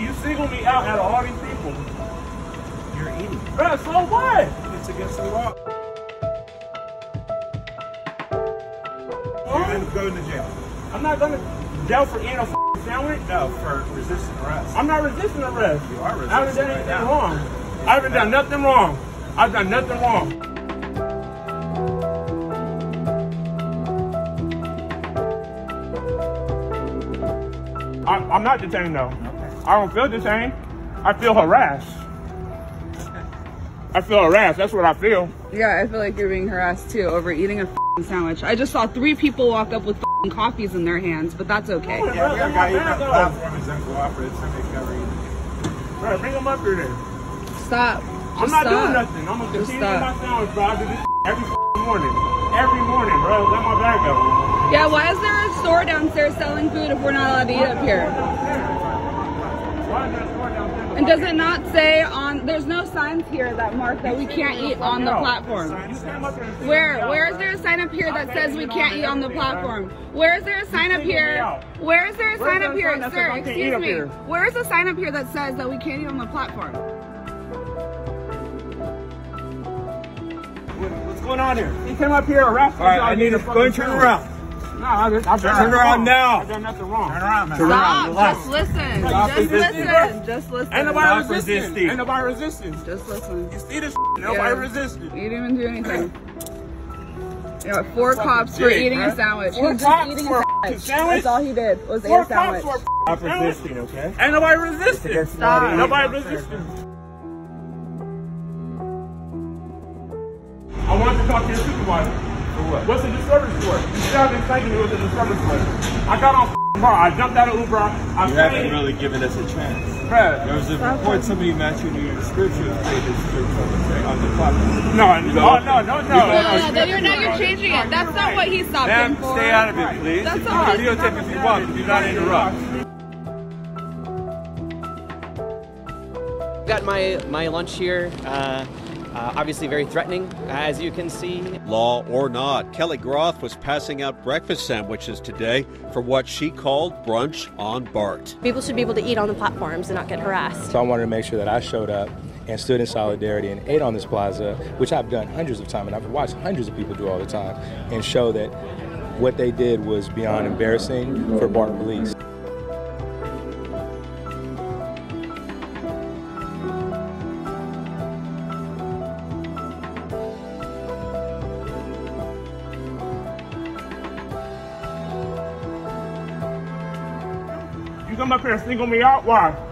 You single me out of all these people. You're an idiot. Bruh, so what? It's against the law. You're gonna go to jail. I'm not going to jail for eating a sandwich? No, for resisting arrest. I'm not resisting arrest. You are resisting arrest. I haven't done anything wrong. I haven't done nothing wrong. I've done nothing wrong. I'm not detained though. Okay. I don't feel detained. I feel harassed. I feel harassed. That's what I feel. Yeah, I feel like you're being harassed too over eating a sandwich. I just saw 3 people walk up with coffees in their hands, but that's okay. Yeah, yeah, right, bring them up here then. Stop. I'm not doing nothing. I'm gonna continue my sandwich, bro. I do this every morning. Every morning, bro. Let my bag go. Yeah, why is there a store downstairs selling food if we're not allowed to eat up here? And does it not say on, there's no signs here that mark that we can't eat on the platform? Where is there a sign up here that says we can't eat on the platform? Where is there a sign up here? Where is there a sign up here, sir? Excuse me. Where is the sign up here that says that we can't eat on the platform? What's going on here? He came up here, harassed me. All right, I need to go and turn around. No, I've done around now. I've done nothing wrong. Turn around, man. Stop. Just listen. Just listen. Ain't nobody resisting. Ain't nobody resisting. Just listen. You see this? Nobody resisting. You didn't even do anything. Yeah, 4 cops for eating a sandwich. 4 cops for a sandwich. That's all he did was eat a sandwich. 4 cops for a sandwich. Resisting, okay? Ain't nobody resisting. Stop. Nobody resisting. I wanted to talk to your supervisor. What? What's a disturbance for? You should have been thinking it was a disturbance for. I got on car, I jumped out of Uber. You haven't really given us a chance. Brad, there was a report somebody matching your description of on the platform. No, you're changing it. That's not what he stopped him for. Stay out of it, please. That's not videotape if you want. Do not interrupt. Got my lunch here. Obviously very threatening, as you can see. Law or not, Kelly Groth was passing out breakfast sandwiches today for what she called brunch on BART. People should be able to eat on the platforms and not get harassed. So I wanted to make sure that I showed up and stood in solidarity and ate on this plaza, which I've done hundreds of times and I've watched hundreds of people do all the time, and show that what they did was beyond embarrassing for BART police. You come up here and single me out? Why?